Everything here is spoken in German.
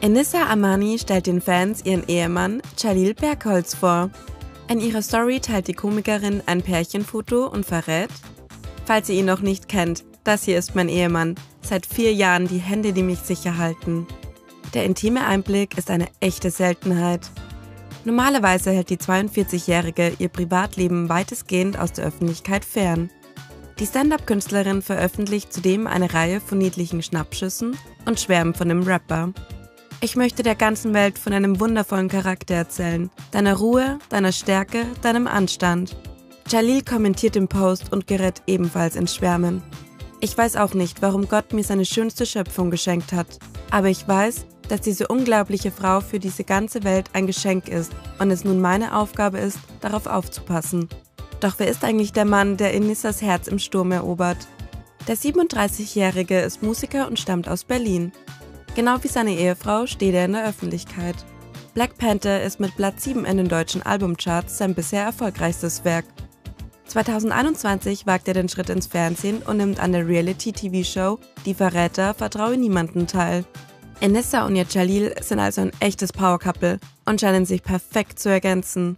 Enissa Amani stellt den Fans ihren Ehemann Jalil Berkholz vor. In ihrer Story teilt die Komikerin ein Pärchenfoto und verrät: Falls ihr ihn noch nicht kennt, das hier ist mein Ehemann. Seit 4 Jahren die Hände, die mich sicher halten. Der intime Einblick ist eine echte Seltenheit. Normalerweise hält die 42-Jährige ihr Privatleben weitestgehend aus der Öffentlichkeit fern. Die Stand-up-Künstlerin veröffentlicht zudem eine Reihe von niedlichen Schnappschüssen und schwärmt von dem Rapper. Ich möchte der ganzen Welt von einem wundervollen Charakter erzählen, deiner Ruhe, deiner Stärke, deinem Anstand. Jalil kommentiert den Post und gerät ebenfalls ins Schwärmen. Ich weiß auch nicht, warum Gott mir seine schönste Schöpfung geschenkt hat, aber ich weiß, dass diese unglaubliche Frau für diese ganze Welt ein Geschenk ist und es nun meine Aufgabe ist, darauf aufzupassen. Doch wer ist eigentlich der Mann, der Enissas Herz im Sturm erobert? Der 37-Jährige ist Musiker und stammt aus Berlin. Genau wie seine Ehefrau steht er in der Öffentlichkeit. Black Panther ist mit Platz 7 in den deutschen Albumcharts sein bisher erfolgreichstes Werk. 2021 wagt er den Schritt ins Fernsehen und nimmt an der Reality-TV-Show Die Verräter vertraue niemanden teil. Enissa und ihr Jalil sind also ein echtes Power-Couple und scheinen sich perfekt zu ergänzen.